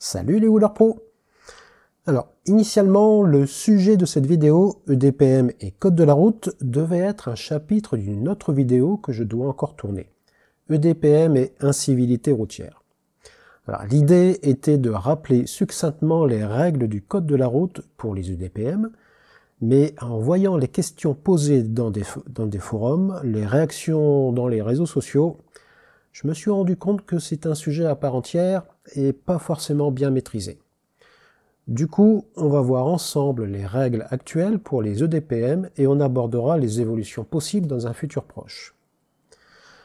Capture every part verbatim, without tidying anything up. Salut les WheelersPro. Alors, initialement, le sujet de cette vidéo, E D P M et code de la route, devait être un chapitre d'une autre vidéo que je dois encore tourner. E D P M et incivilité routière. L'idée était de rappeler succinctement les règles du code de la route pour les E D P M, mais en voyant les questions posées dans des, dans des forums, les réactions dans les réseaux sociaux, je me suis rendu compte que c'est un sujet à part entière et pas forcément bien maîtrisé. Du coup, on va voir ensemble les règles actuelles pour les E D P M et on abordera les évolutions possibles dans un futur proche.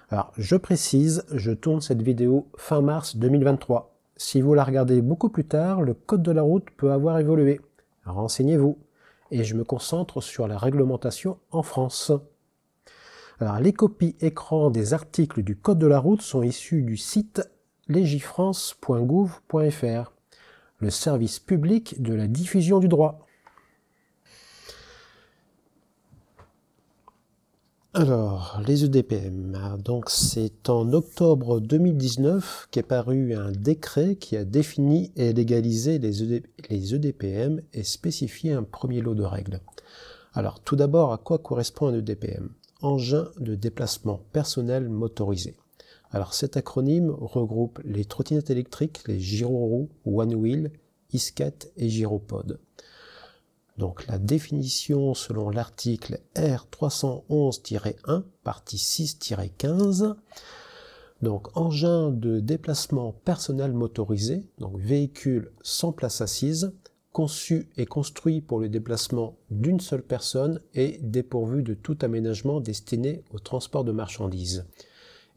Alors, je précise, je tourne cette vidéo fin mars deux mille vingt-trois. Si vous la regardez beaucoup plus tard, le code de la route peut avoir évolué. Renseignez-vous. Et je me concentre sur la réglementation en France. Alors, les copies écran des articles du code de la route sont issues du site legifrance point gouv point fr, le service public de la diffusion du droit. Alors, les E D P M, donc c'est en octobre deux mille dix-neuf qu'est paru un décret qui a défini et légalisé les E D P M et spécifié un premier lot de règles. Alors, tout d'abord, à quoi correspond un E D P M? Engin de déplacement personnel motorisé. Alors, cet acronyme regroupe les trottinettes électriques, les gyroroues, One Wheel, isquettes et gyropodes. Donc la définition selon l'article R trois cent onze tiret un, partie six tiret quinze, donc engin de déplacement personnel motorisé, donc véhicule sans place assise, conçu et construit pour le déplacement d'une seule personne et dépourvu de tout aménagement destiné au transport de marchandises,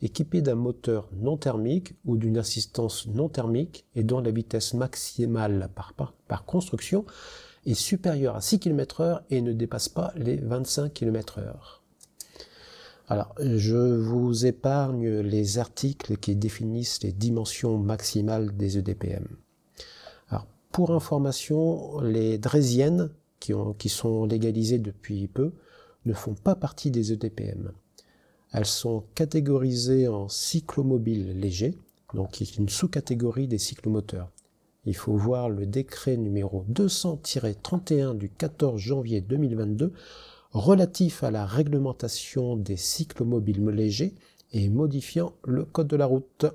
équipé d'un moteur non thermique ou d'une assistance non thermique et dont la vitesse maximale par, par, par construction est supérieur à six kilomètres heure et ne dépasse pas les vingt-cinq kilomètres heure. Alors, je vous épargne les articles qui définissent les dimensions maximales des E D P M. Alors, pour information, les draisiennes, qui, ont, qui sont légalisées depuis peu, ne font pas partie des E D P M. Elles sont catégorisées en cyclomobile léger, donc qui est une sous-catégorie des cyclomoteurs. Il faut voir le décret numéro deux cents tiret trente et un du quatorze janvier deux mille vingt-deux relatif à la réglementation des cyclomobiles légers et modifiant le code de la route.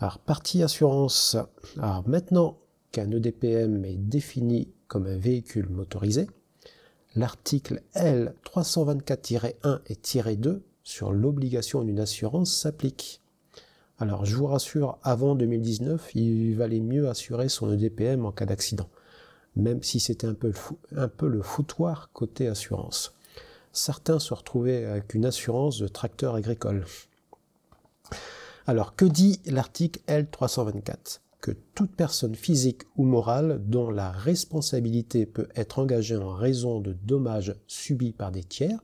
Alors, partie assurance. Alors, maintenant qu'un E D P M est défini comme un véhicule motorisé, l'article L trois cent vingt-quatre tiret un et -deux sur l'obligation d'une assurance s'applique. Alors, je vous rassure, avant deux mille dix-neuf, il valait mieux assurer son E D P M en cas d'accident, même si c'était un peu le fou, un peu le foutoir côté assurance. Certains se retrouvaient avec une assurance de tracteur agricole. Alors, que dit l'article L trois cent vingt-quatre? Que toute personne physique ou morale dont la responsabilité peut être engagée en raison de dommages subis par des tiers,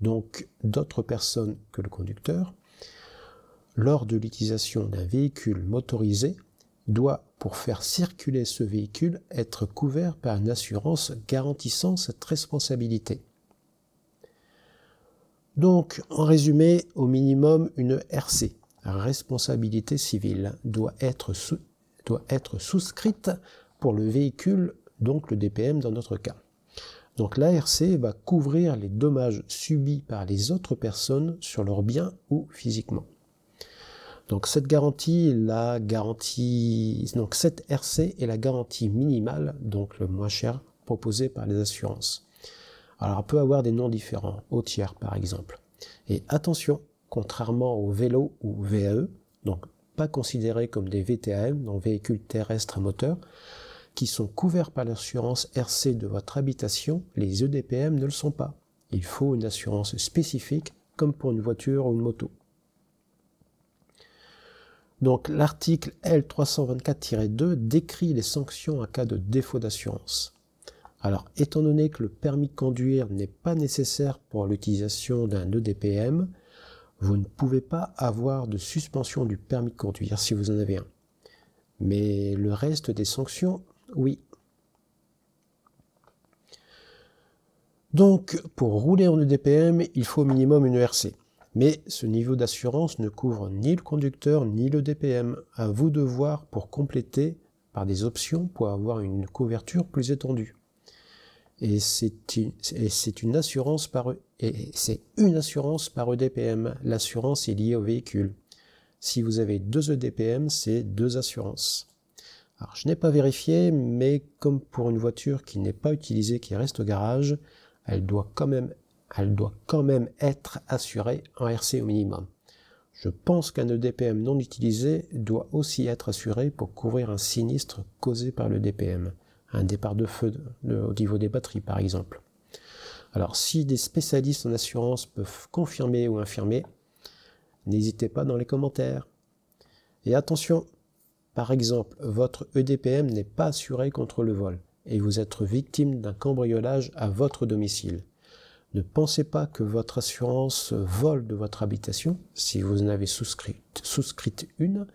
donc d'autres personnes que le conducteur, lors de l'utilisation d'un véhicule motorisé, doit, pour faire circuler ce véhicule, être couvert par une assurance garantissant cette responsabilité. Donc, en résumé, au minimum, une R C, responsabilité civile, doit être, sous, doit être souscrite pour le véhicule, donc le D P M dans notre cas. Donc l'A R C va couvrir les dommages subis par les autres personnes sur leurs biens ou physiquement. Donc cette garantie, la garantie, donc cette R C est la garantie minimale, donc le moins cher proposé par les assurances. Alors elle peut avoir des noms différents, au tiers par exemple. Et attention, contrairement aux vélos ou V A E, donc pas considérés comme des V T A M, donc véhicules terrestres à moteur, qui sont couverts par l'assurance R C de votre habitation, les E D P M ne le sont pas. Il faut une assurance spécifique, comme pour une voiture ou une moto. Donc l'article L trois cent vingt-quatre tiret deux décrit les sanctions en cas de défaut d'assurance. Alors, étant donné que le permis de conduire n'est pas nécessaire pour l'utilisation d'un E D P M, vous ne pouvez pas avoir de suspension du permis de conduire si vous en avez un. Mais le reste des sanctions, oui. Donc, pour rouler en E D P M, il faut au minimum une E R C. Mais ce niveau d'assurance ne couvre ni le conducteur ni le D P M. À vous de voir pour compléter par des options pour avoir une couverture plus étendue. Et c'est une, une assurance par et c'est une assurance par E D P M. L'assurance est liée au véhicule. Si vous avez deux E D P M, c'est deux assurances. Alors, je n'ai pas vérifié, mais comme pour une voiture qui n'est pas utilisée, qui reste au garage, elle doit quand même, elle doit quand même être assurée en R C au minimum. Je pense qu'un E D P M non utilisé doit aussi être assuré pour couvrir un sinistre causé par le D P M, un départ de feu de, de, au niveau des batteries par exemple. Alors si des spécialistes en assurance peuvent confirmer ou infirmer, n'hésitez pas dans les commentaires. Et attention, par exemple, votre E D P M n'est pas assuré contre le vol et vous êtes victime d'un cambriolage à votre domicile. Ne pensez pas que votre assurance vol de votre habitation, si vous en avez souscrit, souscrite une,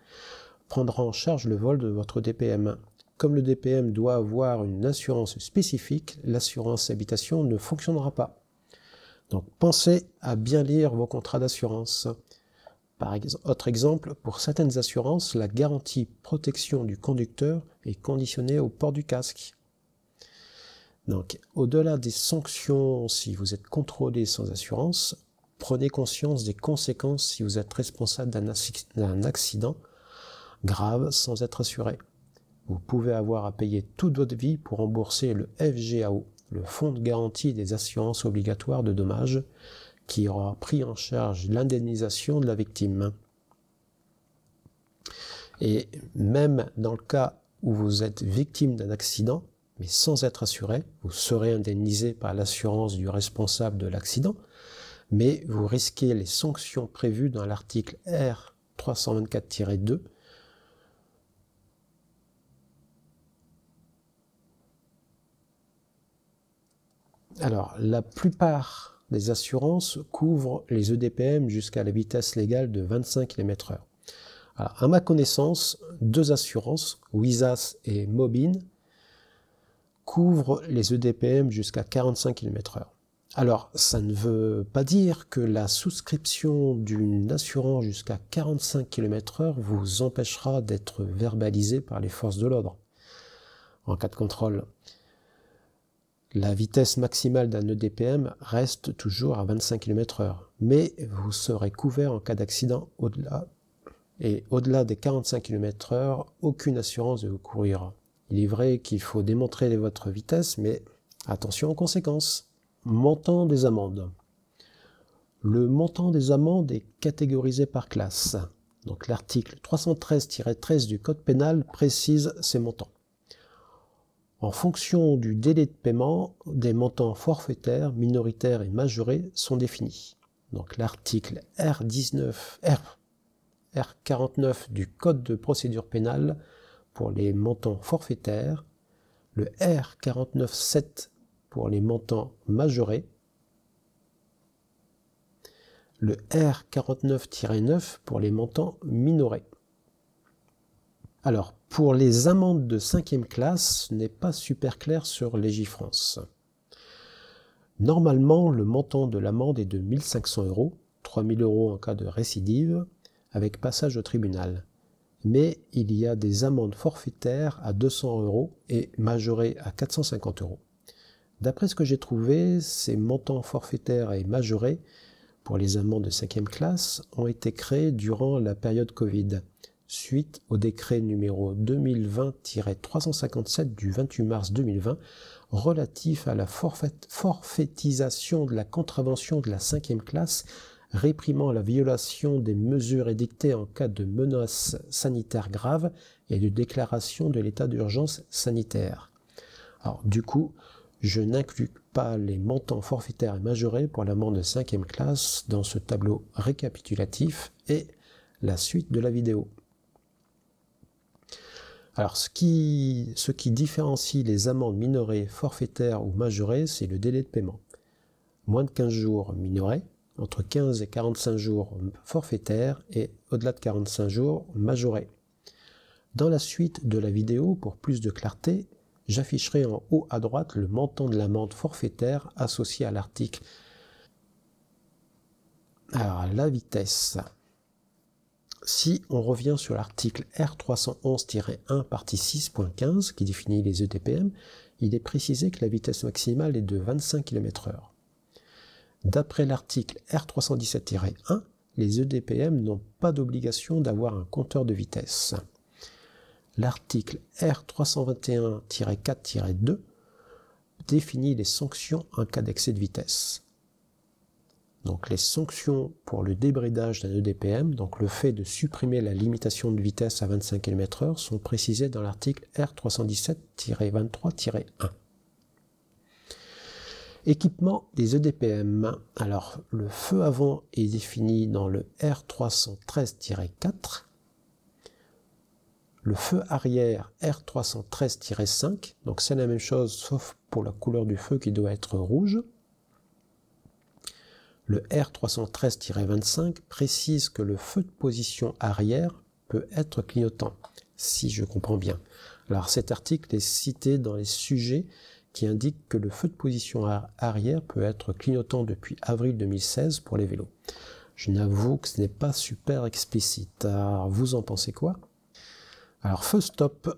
prendra en charge le vol de votre D P M. Comme le D P M doit avoir une assurance spécifique, l'assurance habitation ne fonctionnera pas. Donc pensez à bien lire vos contrats d'assurance. Par ex- autre exemple, pour certaines assurances, la garantie protection du conducteur est conditionnée au port du casque. Donc, au-delà des sanctions si vous êtes contrôlé sans assurance, prenez conscience des conséquences si vous êtes responsable d'un accident grave sans être assuré. Vous pouvez avoir à payer toute votre vie pour rembourser le F G A O, le Fonds de garantie des assurances obligatoires de dommages, qui aura pris en charge l'indemnisation de la victime. Et même dans le cas où vous êtes victime d'un accident, mais sans être assuré, vous serez indemnisé par l'assurance du responsable de l'accident, mais vous risquez les sanctions prévues dans l'article R trois cent vingt-quatre tiret deux . Alors, la plupart des assurances couvrent les E D P M jusqu'à la vitesse légale de vingt-cinq kilomètres heure. Alors, à ma connaissance, deux assurances, WIZZAS et M O B I N, couvre les E D P M jusqu'à quarante-cinq kilomètres heure. Alors, ça ne veut pas dire que la souscription d'une assurance jusqu'à quarante-cinq kilomètres heure vous empêchera d'être verbalisé par les forces de l'ordre en cas de contrôle. La vitesse maximale d'un E D P M reste toujours à vingt-cinq kilomètres heure, mais vous serez couvert en cas d'accident au-delà. Et au-delà des quarante-cinq kilomètres heure, aucune assurance ne vous couvrira. Il est vrai qu'il faut démontrer votre vitesse, mais attention aux conséquences. Montant des amendes. Le montant des amendes est catégorisé par classe. Donc l'article trois cent treize tiret treize du Code pénal précise ces montants. En fonction du délai de paiement, des montants forfaitaires, minoritaires et majorés sont définis. Donc l'article R dix-neuf, R quarante-neuf du Code de procédure pénale pour les montants forfaitaires, le R quarante-neuf tiret sept pour les montants majorés, le R quarante-neuf tiret neuf pour les montants minorés. Alors, pour les amendes de cinquième classe, ce n'est pas super clair sur Légifrance. Normalement, le montant de l'amende est de mille cinq cents euros, trois mille euros en cas de récidive, avec passage au tribunal. Mais il y a des amendes forfaitaires à deux cents euros et majorées à quatre cent cinquante euros. D'après ce que j'ai trouvé, ces montants forfaitaires et majorés pour les amendes de cinquième classe ont été créés durant la période Covid, suite au décret numéro deux mille vingt tiret trois cent cinquante-sept du vingt-huit mars deux mille vingt relatif à la forfait, forfaitisation de la contravention de la cinquième classe réprimant la violation des mesures édictées en cas de menace sanitaire grave et de déclaration de l'état d'urgence sanitaire. Alors du coup, je n'inclus pas les montants forfaitaires et majorés pour l'amende de cinquième classe dans ce tableau récapitulatif et la suite de la vidéo. Alors ce qui, ce qui différencie les amendes minorées, forfaitaires ou majorées, c'est le délai de paiement. Moins de quinze jours minorés, entre quinze et quarante-cinq jours forfaitaires et au-delà de quarante-cinq jours majorés. Dans la suite de la vidéo, pour plus de clarté, j'afficherai en haut à droite le montant de l'amende forfaitaire associée à l'article Alors, la vitesse. Si on revient sur l'article R trois cent onze tiret un partie six point quinze qui définit les E D P M, il est précisé que la vitesse maximale est de vingt-cinq kilomètres heure. D'après l'article R trois cent dix-sept tiret un, les E D P M n'ont pas d'obligation d'avoir un compteur de vitesse. L'article R trois cent vingt et un tiret quatre tiret deux définit les sanctions en cas d'excès de vitesse. Donc les sanctions pour le débridage d'un E D P M, donc le fait de supprimer la limitation de vitesse à vingt-cinq kilomètres heure, sont précisées dans l'article R trois cent dix-sept tiret vingt-trois tiret un. Équipement des E D P M. Alors, le feu avant est défini dans le R trois cent treize tiret quatre. Le feu arrière R trois cent treize tiret cinq, donc c'est la même chose sauf pour la couleur du feu qui doit être rouge. Le R trois cent treize tiret vingt-cinq précise que le feu de position arrière peut être clignotant, si je comprends bien. Alors cet article est cité dans les sujets qui indique que le feu de position arrière peut être clignotant depuis avril deux mille seize pour les vélos. Je n'avoue que ce n'est pas super explicite. Alors, vous en pensez quoi? Alors, feu stop.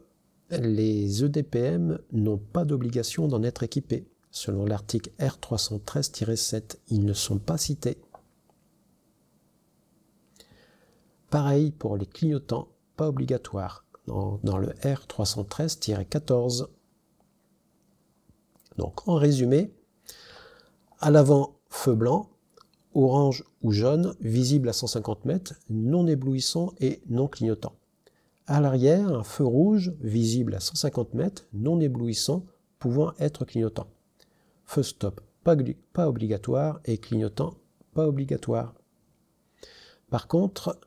Les E D P M n'ont pas d'obligation d'en être équipés. Selon l'article R trois cent treize tiret sept, ils ne sont pas cités. Pareil pour les clignotants, pas obligatoires, dans, dans le R trois cent treize tiret quatorze. Donc, en résumé, à l'avant, feu blanc, orange ou jaune, visible à cent cinquante mètres, non éblouissant et non clignotant. À l'arrière, un feu rouge, visible à cent cinquante mètres, non éblouissant, pouvant être clignotant. Feu stop, pas, pas obligatoire, et clignotant, pas obligatoire. Par contre,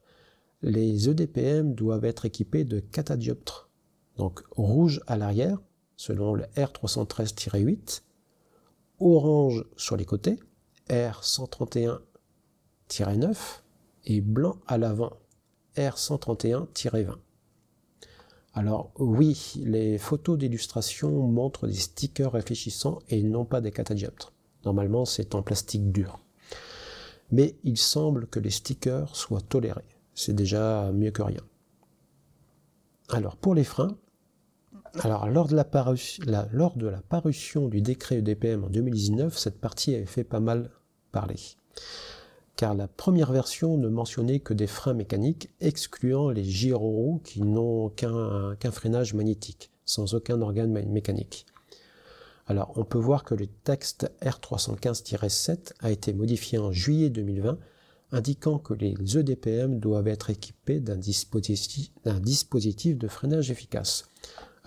les E D P M doivent être équipés de catadioptres, donc rouge à l'arrière, selon le R trois cent treize tiret huit, orange sur les côtés, R cent trente et un tiret neuf, et blanc à l'avant, R cent trente et un tiret vingt. Alors oui, les photos d'illustration montrent des stickers réfléchissants et non pas des catadioptres. Normalement, c'est en plastique dur. Mais il semble que les stickers soient tolérés. C'est déjà mieux que rien. Alors pour les freins, Alors, lors de, la paru... la... lors de la parution du décret E D P M en deux mille dix-neuf, cette partie avait fait pas mal parler, car la première version ne mentionnait que des freins mécaniques, excluant les gyroroues qui n'ont qu'un qu'un freinage magnétique, sans aucun organe mé mécanique. Alors, on peut voir que le texte R trois cent quinze tiret sept a été modifié en juillet deux mille vingt, indiquant que les E D P M doivent être équipés d'un dispositif... dispositif de freinage efficace.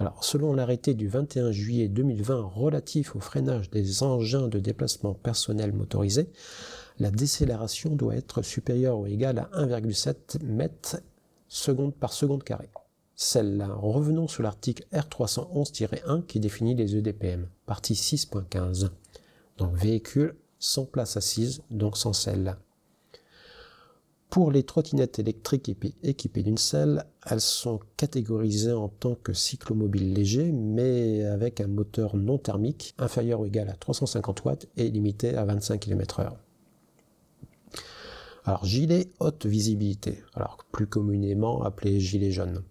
Alors, selon l'arrêté du vingt et un juillet deux mille vingt relatif au freinage des engins de déplacement personnel motorisés, la décélération doit être supérieure ou égale à un virgule sept mètres secondes par seconde carré. Celle-là, revenons sur l'article R trois cent onze tiret un qui définit les E D P M, partie six point quinze. Donc véhicule sans place assise, donc sans selle. Pour les trottinettes électriques équipées d'une selle, elles sont catégorisées en tant que cyclomobile léger, mais avec un moteur non thermique inférieur ou égal à trois cent cinquante watts et limité à vingt-cinq kilomètres heure. Alors, gilet haute visibilité, alors plus communément appelé gilet jaune.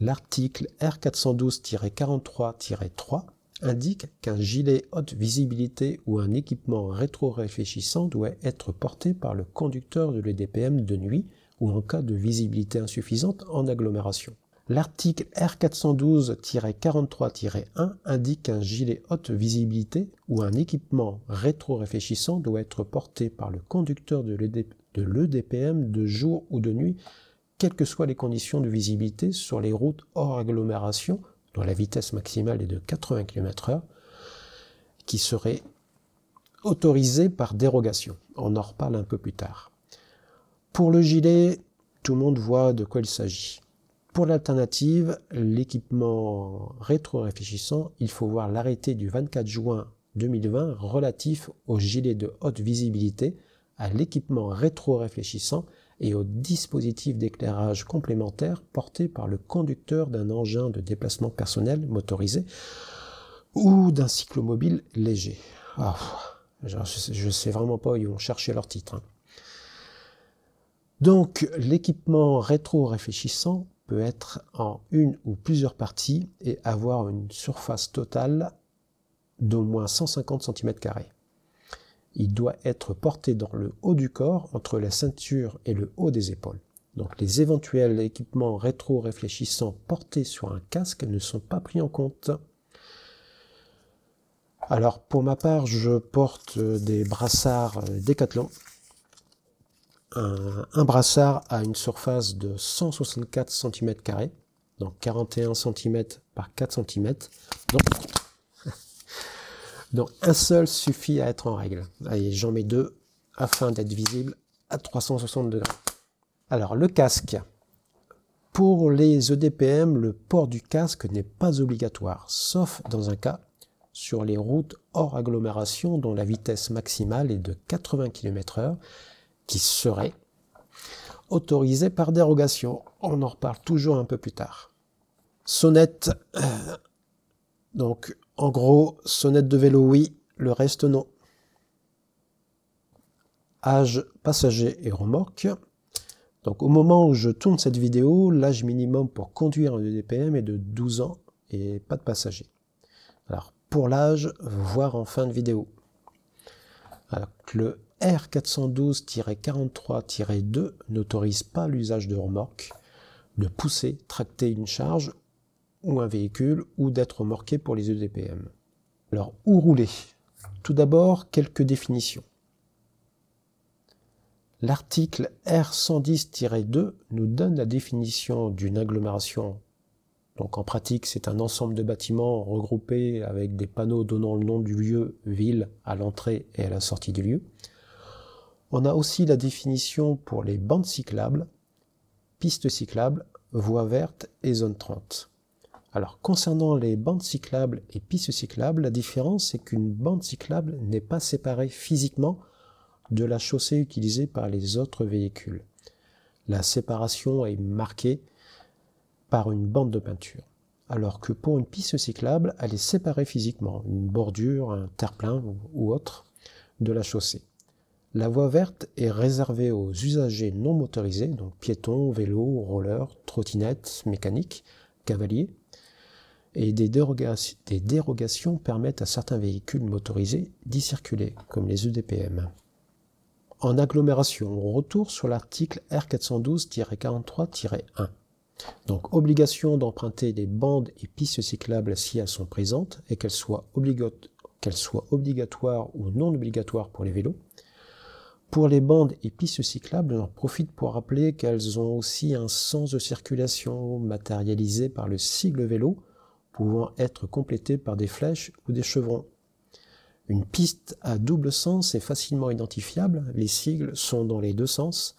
L'article R quatre cent douze tiret quarante-trois tiret trois indique qu'un gilet haute visibilité ou un équipement rétro-réfléchissant doit être porté par le conducteur de l'E D P M de nuit ou en cas de visibilité insuffisante en agglomération. L'article R quatre cent douze tiret quarante-trois tiret un indique qu'un gilet haute visibilité ou un équipement rétro-réfléchissant doit être porté par le conducteur de l'E D P M de jour ou de nuit, quelles que soient les conditions de visibilité sur les routes hors agglomération, dont la vitesse maximale est de quatre-vingts kilomètres heure, qui serait autorisée par dérogation. On en reparle un peu plus tard. Pour le gilet, tout le monde voit de quoi il s'agit. Pour l'alternative, l'équipement rétro-réfléchissant, il faut voir l'arrêté du vingt-quatre juin deux mille vingt relatif au gilet de haute visibilité, à l'équipement rétro-réfléchissant et au dispositif d'éclairage complémentaire porté par le conducteur d'un engin de déplacement personnel motorisé ou d'un cyclomobile léger. Oh, je ne sais vraiment pas où ils vont chercher leur titre. Hein. Donc l'équipement rétro-réfléchissant peut être en une ou plusieurs parties et avoir une surface totale d'au moins cent cinquante centimètres carrés. Il doit être porté dans le haut du corps, entre la ceinture et le haut des épaules. Donc les éventuels équipements rétro-réfléchissants portés sur un casque ne sont pas pris en compte. Alors pour ma part, je porte des brassards Décathlon. Un, un brassard a une surface de cent soixante-quatre centimètres carrés, donc quarante et un centimètres par quatre centimètres. Donc, donc un seul suffit à être en règle. Allez, j'en mets deux afin d'être visible à trois cent soixante degrés. Alors le casque. Pour les E D P M, le port du casque n'est pas obligatoire, sauf dans un cas, sur les routes hors agglomération dont la vitesse maximale est de quatre-vingts kilomètres heure, qui serait autorisée par dérogation. On en reparle toujours un peu plus tard. Sonnette, donc en gros, sonnette de vélo, oui, le reste, non. Âge passager et remorque. Donc au moment où je tourne cette vidéo, l'âge minimum pour conduire un E D P M est de douze ans et pas de passager. Alors pour l'âge, voir en fin de vidéo. Alors que le R quatre cent douze tiret quarante-trois tiret deux n'autorise pas l'usage de remorque, de pousser, tracter une charge ou un véhicule ou d'être remorqué pour les E D P M. Alors où rouler? Tout d'abord, quelques définitions. L'article R cent dix tiret deux nous donne la définition d'une agglomération. Donc en pratique, c'est un ensemble de bâtiments regroupés avec des panneaux donnant le nom du lieu, ville, à l'entrée et à la sortie du lieu. On a aussi la définition pour les bandes cyclables, pistes cyclables, voies vertes et zone trente. Alors concernant les bandes cyclables et pistes cyclables, la différence c'est qu'une bande cyclable n'est pas séparée physiquement de la chaussée utilisée par les autres véhicules. La séparation est marquée par une bande de peinture, alors que pour une piste cyclable, elle est séparée physiquement, une bordure, un terre-plein ou autre, de la chaussée. La voie verte est réservée aux usagers non motorisés, donc piétons, vélos, rollers, trottinettes, mécaniques, cavaliers, et des, déroga des dérogations permettent à certains véhicules motorisés d'y circuler, comme les E D P M. En agglomération, retour sur l'article R quatre cent douze tiret quarante-trois tiret un. Donc obligation d'emprunter des bandes et pistes cyclables si elles sont présentes et qu'elles soient, obligat qu'elles soient obligatoires ou non obligatoires pour les vélos. Pour les bandes et pistes cyclables, j'en profite pour rappeler qu'elles ont aussi un sens de circulation matérialisé par le sigle vélo, pouvant être complété par des flèches ou des chevrons. Une piste à double sens est facilement identifiable, les sigles sont dans les deux sens,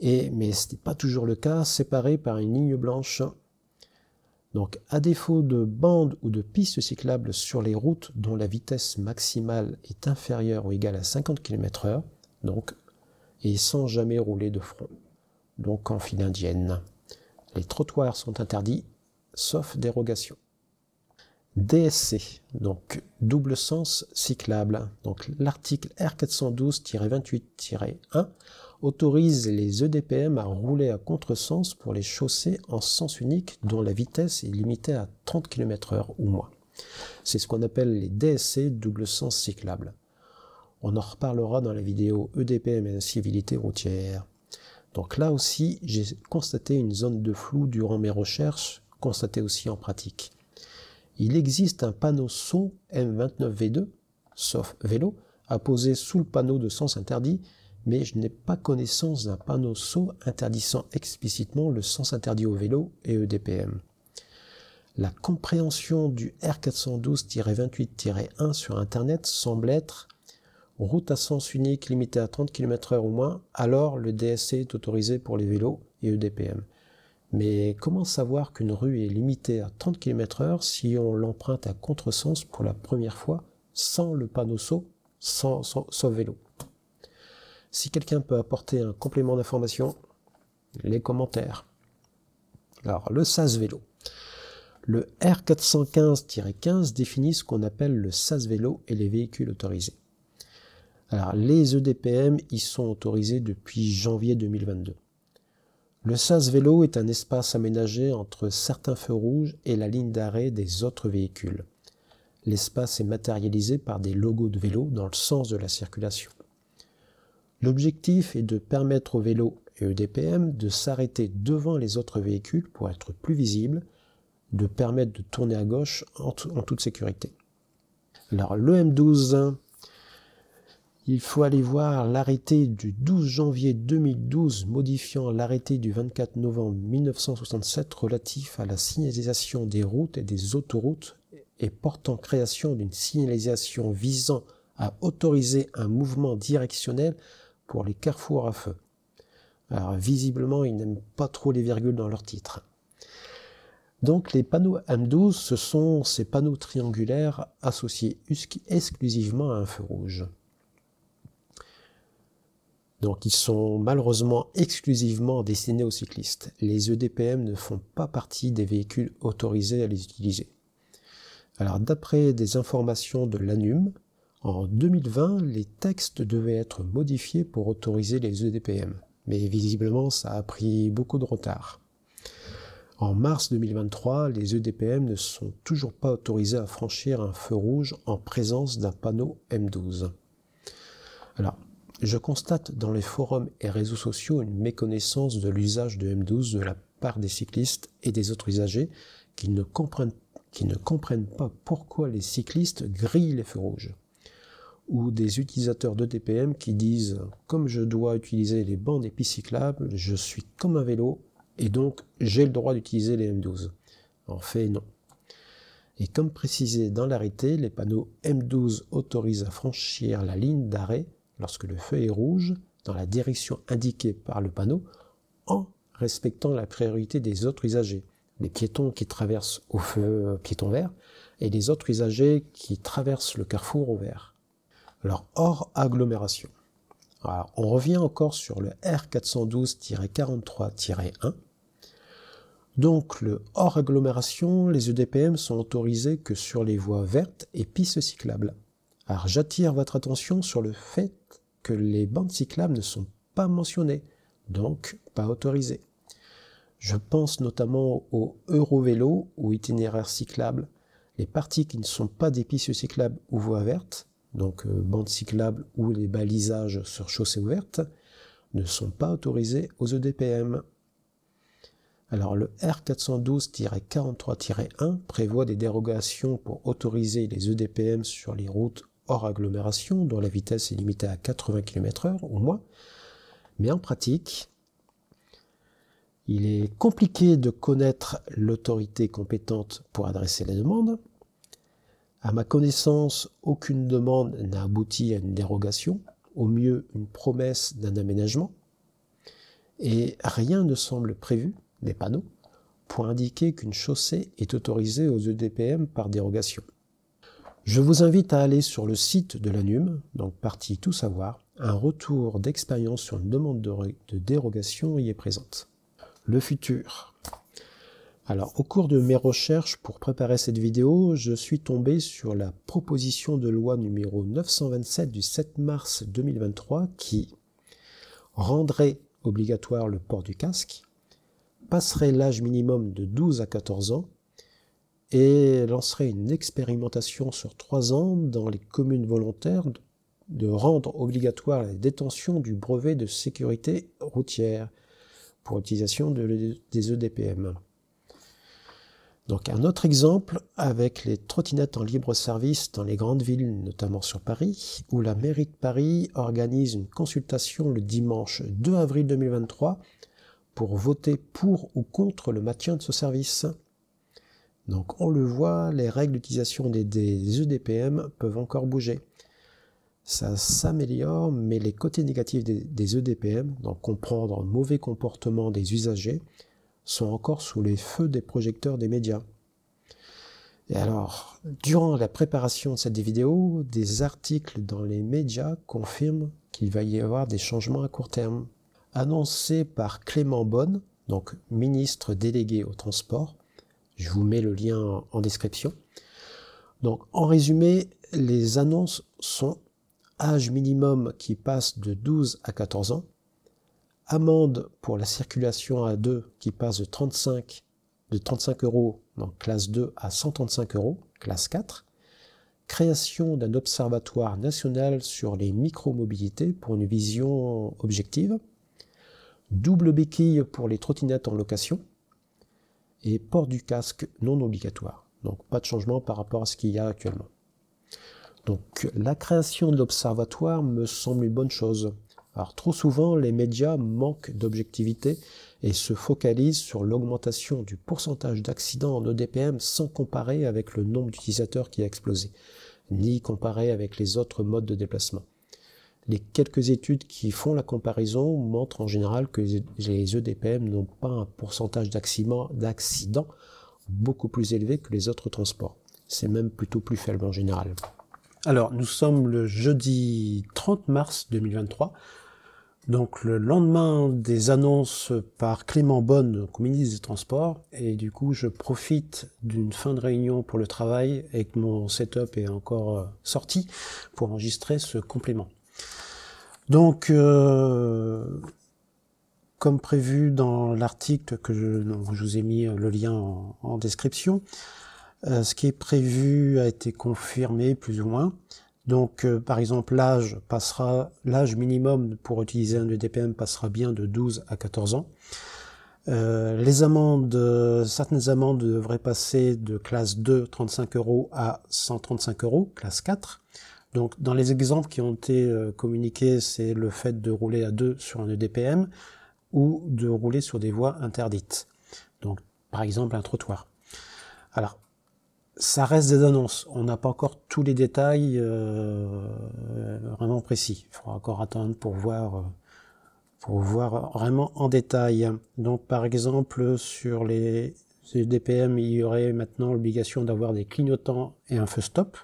et, mais ce n'est pas toujours le cas, séparés par une ligne blanche. Donc à défaut de bandes ou de pistes cyclables sur les routes dont la vitesse maximale est inférieure ou égale à cinquante kilomètres heure, donc, et sans jamais rouler de front, donc en file indienne. Les trottoirs sont interdits, sauf dérogation. D S C, donc double sens cyclable. Donc l'article R quatre cent douze tiret vingt-huit tiret un autorise les E D P M à rouler à contresens pour les chaussées en sens unique dont la vitesse est limitée à trente kilomètres heure ou moins. C'est ce qu'on appelle les D S C, double sens cyclable. On en reparlera dans la vidéo E D P M et civilité routière. Donc là aussi, j'ai constaté une zone de flou durant mes recherches, constatée aussi en pratique. Il existe un panneau son M vingt-neuf V deux, sauf vélo, à poser sous le panneau de sens interdit, mais je n'ai pas connaissance d'un panneau son interdisant explicitement le sens interdit au vélo et E D P M. La compréhension du R quatre cent douze tiret vingt-huit tiret un sur Internet semble être « route à sens unique limitée à trente kilomètres heure ou moins, alors le D S C est autorisé pour les vélos et E D P M ». Mais comment savoir qu'une rue est limitée à trente kilomètres heure si on l'emprunte à contresens pour la première fois, sans le panneau saut, sans, sans, sans vélo? Si quelqu'un peut apporter un complément d'information, les commentaires. Alors, le sas vélo. Le R quatre cent quinze tiret quinze définit ce qu'on appelle le sas vélo et les véhicules autorisés. Alors, les E D P M y sont autorisés depuis janvier deux mille vingt-deux. Le sas vélo est un espace aménagé entre certains feux rouges et la ligne d'arrêt des autres véhicules. L'espace est matérialisé par des logos de vélo dans le sens de la circulation. L'objectif est de permettre aux vélos et E D P M de s'arrêter devant les autres véhicules pour être plus visibles, de permettre de tourner à gauche en, en toute sécurité. Alors le M douze, il faut aller voir l'arrêté du douze janvier deux mille douze modifiant l'arrêté du vingt-quatre novembre mille neuf cent soixante-sept relatif à la signalisation des routes et des autoroutes et portant création d'une signalisation visant à autoriser un mouvement directionnel pour les carrefours à feu. Alors visiblement, ils n'aiment pas trop les virgules dans leur titre. Donc les panneaux M douze, ce sont ces panneaux triangulaires associés exclusivement à un feu rouge. Donc ils sont malheureusement exclusivement destinés aux cyclistes. Les E D P M ne font pas partie des véhicules autorisés à les utiliser. Alors d'après des informations de l'ANUM, en deux mille vingt, les textes devaient être modifiés pour autoriser les E D P M. Mais visiblement, ça a pris beaucoup de retard. En mars deux mille vingt-trois, les E D P M ne sont toujours pas autorisés à franchir un feu rouge en présence d'un panneau M douze. Alors, je constate dans les forums et réseaux sociaux une méconnaissance de l'usage de M douze de la part des cyclistes et des autres usagers qui ne comprennent, qui ne comprennent pas pourquoi les cyclistes grillent les feux rouges. Ou des utilisateurs d'E D P M qui disent « Comme je dois utiliser les bandes et pistes cyclables, je suis comme un vélo et donc j'ai le droit d'utiliser les M douze ». En fait, non. Et comme précisé dans l'arrêté, les panneaux M douze autorisent à franchir la ligne d'arrêt lorsque le feu est rouge dans la direction indiquée par le panneau en respectant la priorité des autres usagers, les piétons qui traversent au feu piéton vert et les autres usagers qui traversent le carrefour au vert. Alors, hors agglomération. Alors, on revient encore sur le R quatre cent douze tiret quarante-trois tiret un. Donc, le hors agglomération, les E D P M sont autorisés que sur les voies vertes et pistes cyclables. Alors, j'attire votre attention sur le fait que les bandes cyclables ne sont pas mentionnées, donc pas autorisées. Je pense notamment aux Eurovélos ou itinéraires cyclables, les parties qui ne sont pas des pistes cyclables ou voies vertes, donc euh, bandes cyclables ou les balisages sur chaussée ouverte, ne sont pas autorisés aux E D P M. Alors le R quatre cent douze tiret quarante-trois tiret un prévoit des dérogations pour autoriser les E D P M sur les routes hors agglomération dont la vitesse est limitée à quatre-vingts kilomètres heure au moins, mais en pratique, il est compliqué de connaître l'autorité compétente pour adresser la demande. À ma connaissance, aucune demande n'a abouti à une dérogation, au mieux une promesse d'un aménagement, et rien ne semble prévu, des panneaux, pour indiquer qu'une chaussée est autorisée aux E D P M par dérogation. Je vous invite à aller sur le site de l'ANUM, donc partie Tout Savoir, un retour d'expérience sur une demande de dérogation y est présente. Le futur. Alors, au cours de mes recherches pour préparer cette vidéo, je suis tombé sur la proposition de loi numéro neuf cent vingt-sept du sept mars deux mille vingt-trois qui rendrait obligatoire le port du casque, passerait l'âge minimum de douze à quatorze ans et lancerait une expérimentation sur trois ans dans les communes volontaires de rendre obligatoire la détention du brevet de sécurité routière pour utilisation de, des E D P M. Donc un autre exemple avec les trottinettes en libre service dans les grandes villes, notamment sur Paris, où la mairie de Paris organise une consultation le dimanche deux avril deux mille vingt-trois pour voter pour ou contre le maintien de ce service. Donc on le voit, les règles d'utilisation des, des E D P M peuvent encore bouger. Ça s'améliore, mais les côtés négatifs des, des E D P M, donc comprendre le mauvais comportement des usagers, sont encore sous les feux des projecteurs des médias. Et alors, durant la préparation de cette vidéo, des articles dans les médias confirment qu'il va y avoir des changements à court terme. Annoncé par Clément Beaune, donc ministre délégué au transport, je vous mets le lien en description. Donc, en résumé, les annonces sont âge minimum qui passe de douze à quatorze ans, amende pour la circulation à deux qui passe de trente-cinq euros, donc classe deux, à cent trente-cinq euros, classe quatre, création d'un observatoire national sur les micromobilités pour une vision objective, double béquille pour les trottinettes en location, et port du casque non obligatoire. Donc pas de changement par rapport à ce qu'il y a actuellement. Donc la création de l'observatoire me semble une bonne chose. Alors trop souvent, les médias manquent d'objectivité et se focalisent sur l'augmentation du pourcentage d'accidents en E D P M sans comparer avec le nombre d'utilisateurs qui a explosé, ni comparer avec les autres modes de déplacement. Les quelques études qui font la comparaison montrent en général que les E D P M n'ont pas un pourcentage d'accidents beaucoup plus élevé que les autres transports. C'est même plutôt plus faible en général. Alors, nous sommes le jeudi trente mars deux mille vingt-trois, donc le lendemain des annonces par Clément Beaune, ministre des Transports, et du coup, je profite d'une fin de réunion pour le travail et que mon setup est encore sorti pour enregistrer ce complément. Donc, euh, comme prévu dans l'article que je, dont je vous ai mis le lien en, en description, euh, ce qui est prévu a été confirmé plus ou moins. Donc, euh, par exemple, l'âge passera, l'âge minimum pour utiliser un E D P M passera bien de douze à quatorze ans. Euh, les amendes, euh, certaines amendes devraient passer de classe deux, trente-cinq euros, à cent trente-cinq euros, classe quatre. Donc, dans les exemples qui ont été euh, communiqués, c'est le fait de rouler à deux sur un E D P M ou de rouler sur des voies interdites. Donc, par exemple, un trottoir. Alors, ça reste des annonces. On n'a pas encore tous les détails euh, vraiment précis. Il faudra encore attendre pour voir, pour voir vraiment en détail. Donc, par exemple, sur les E D P M, il y aurait maintenant l'obligation d'avoir des clignotants et un feu stop.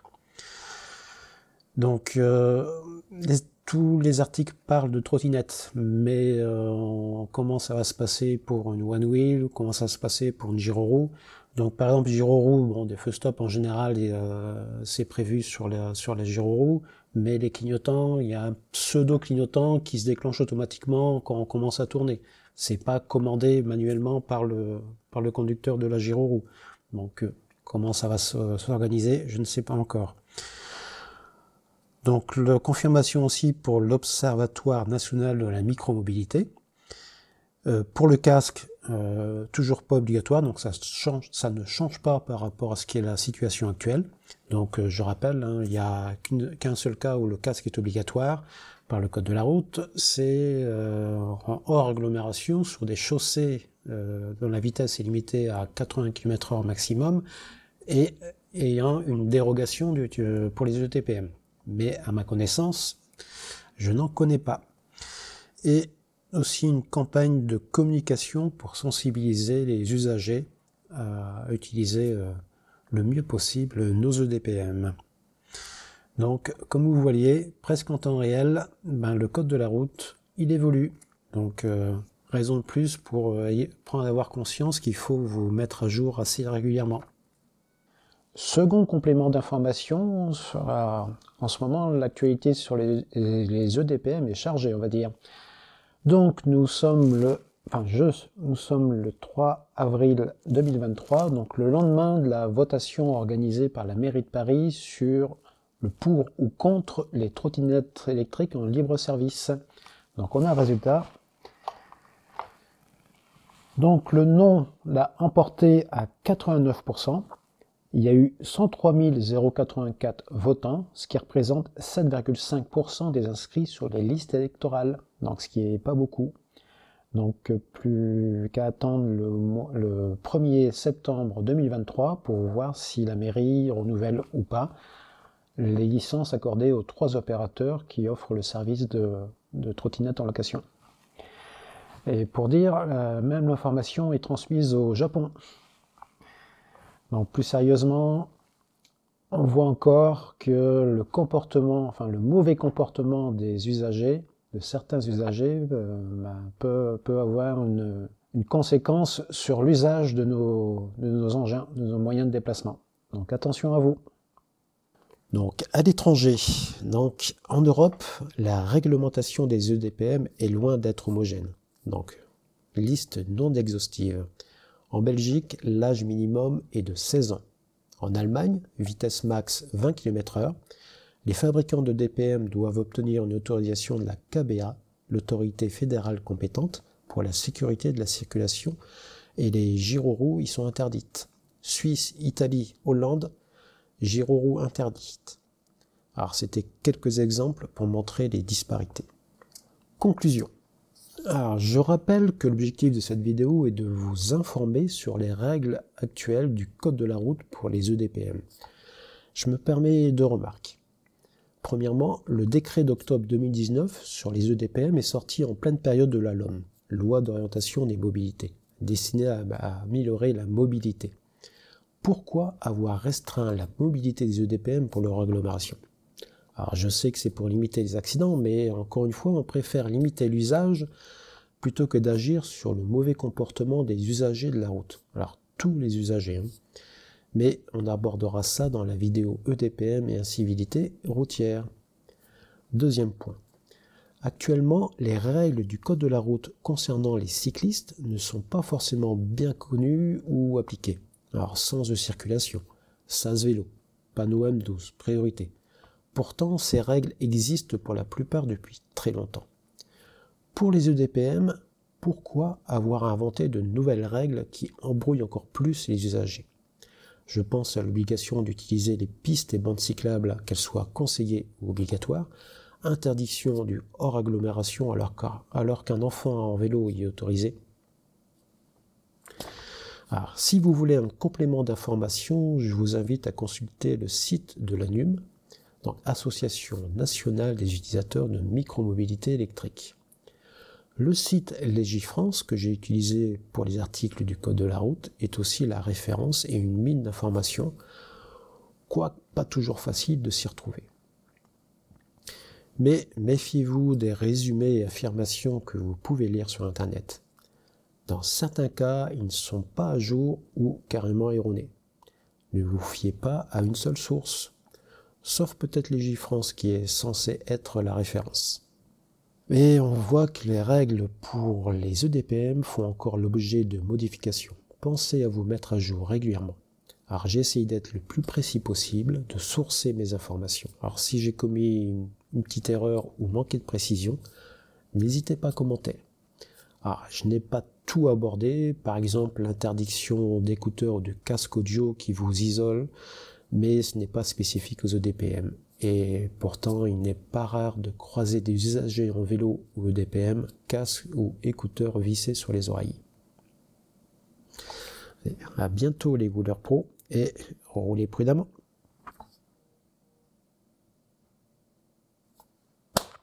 Donc, euh, les, tous les articles parlent de trottinettes, mais euh, comment ça va se passer pour une one wheel, comment ça va se passer pour une gyroroue. Donc, par exemple, gyroroue, bon, des feux stop en général, euh, c'est prévu sur la, sur la gyroroue, mais les clignotants, il y a un pseudo clignotant qui se déclenche automatiquement quand on commence à tourner. C'est pas commandé manuellement par le, par le conducteur de la gyroroue. Donc, euh, comment ça va s'organiser, je ne sais pas encore. Donc, la confirmation aussi pour l'Observatoire national de la micromobilité. Euh, pour le casque, euh, toujours pas obligatoire, donc ça, change, ça ne change pas par rapport à ce qui est la situation actuelle. Donc, euh, je rappelle, hein, il n'y a qu'un seul cas où le casque est obligatoire par le code de la route, c'est euh, hors agglomération, sur des chaussées euh, dont la vitesse est limitée à quatre-vingts kilomètres heure maximum et ayant une dérogation du, pour les E D P M. Mais à ma connaissance, je n'en connais pas. Et aussi une campagne de communication pour sensibiliser les usagers à utiliser le mieux possible nos E D P M. Donc, comme vous voyez, presque en temps réel, ben, le code de la route, il évolue. Donc, euh, raison de plus pour euh, prendre à avoir conscience qu'il faut vous mettre à jour assez régulièrement. Second complément d'information, en ce moment, l'actualité sur les, les E D P M est chargée, on va dire. Donc, nous sommes le, enfin, je, nous sommes le trois avril deux mille vingt-trois, donc le lendemain de la votation organisée par la mairie de Paris sur le pour ou contre les trottinettes électriques en libre service. Donc, on a un résultat. Donc, le non l'a emporté à quatre-vingt-neuf pour cent. Il y a eu cent trois mille zéro quatre-vingt-quatre votants, ce qui représente sept virgule cinq pour cent des inscrits sur les listes électorales, donc ce qui n'est pas beaucoup. Donc plus qu'à attendre le, le premier septembre deux mille vingt-trois pour voir si la mairie renouvelle ou pas les licences accordées aux trois opérateurs qui offrent le service de, de trottinettes en location. Et pour dire, euh, même l'information est transmise au Japon. Donc plus sérieusement, on voit encore que le comportement, enfin le mauvais comportement des usagers, de certains usagers, euh, ben, peut, peut avoir une, une conséquence sur l'usage de nos, de nos engins, de nos moyens de déplacement. Donc attention à vous. Donc, à l'étranger, donc en Europe, la réglementation des E D P M est loin d'être homogène. Donc, liste non exhaustive. En Belgique, l'âge minimum est de seize ans. En Allemagne, vitesse max vingt kilomètres heure. Les fabricants de E D P M doivent obtenir une autorisation de la K B A, l'autorité fédérale compétente pour la sécurité de la circulation, et les gyroroues y sont interdites. Suisse, Italie, Hollande, gyroroues interdites. Alors c'était quelques exemples pour montrer les disparités. Conclusion. Alors je rappelle que l'objectif de cette vidéo est de vous informer sur les règles actuelles du code de la route pour les E D P M. Je me permets deux remarques. Premièrement, le décret d'octobre deux mille dix-neuf sur les E D P M est sorti en pleine période de la L O M, loi d'orientation des mobilités, destinée à améliorer la mobilité. Pourquoi avoir restreint la mobilité des E D P M pour leur agglomération? Alors je sais que c'est pour limiter les accidents, mais encore une fois, on préfère limiter l'usage plutôt que d'agir sur le mauvais comportement des usagers de la route. Alors tous les usagers, hein. Mais on abordera ça dans la vidéo E D P M et incivilité routière. Deuxième point. Actuellement, les règles du code de la route concernant les cyclistes ne sont pas forcément bien connues ou appliquées. Alors, sens de circulation, sas vélo, panneau M douze, priorité. Pourtant, ces règles existent pour la plupart depuis très longtemps. Pour les E D P M, pourquoi avoir inventé de nouvelles règles qui embrouillent encore plus les usagers? Je pense à l'obligation d'utiliser les pistes et bandes cyclables, qu'elles soient conseillées ou obligatoires, interdiction du hors agglomération alors qu'un enfant en vélo y est autorisé. Alors, si vous voulez un complément d'information, je vous invite à consulter le site de l'ANUM, donc Association nationale des utilisateurs de micromobilité électrique. Le site Legifrance, que j'ai utilisé pour les articles du Code de la route, est aussi la référence et une mine d'informations, quoique pas toujours facile de s'y retrouver. Mais méfiez-vous des résumés et affirmations que vous pouvez lire sur Internet. Dans certains cas, ils ne sont pas à jour ou carrément erronés. Ne vous fiez pas à une seule source, sauf peut-être Legifrance qui est censée être la référence. Et on voit que les règles pour les E D P M font encore l'objet de modifications. Pensez à vous mettre à jour régulièrement. Alors j'essaye d'être le plus précis possible, de sourcer mes informations. Alors si j'ai commis une, une petite erreur ou manqué de précision, n'hésitez pas à commenter. Alors je n'ai pas tout abordé, par exemple l'interdiction d'écouteurs ou de casques audio qui vous isolent, mais ce n'est pas spécifique aux E D P M. Et pourtant, il n'est pas rare de croiser des usagers en vélo ou E D P M, casques ou écouteurs vissés sur les oreilles. À bientôt les WheelersPro et roulez prudemment.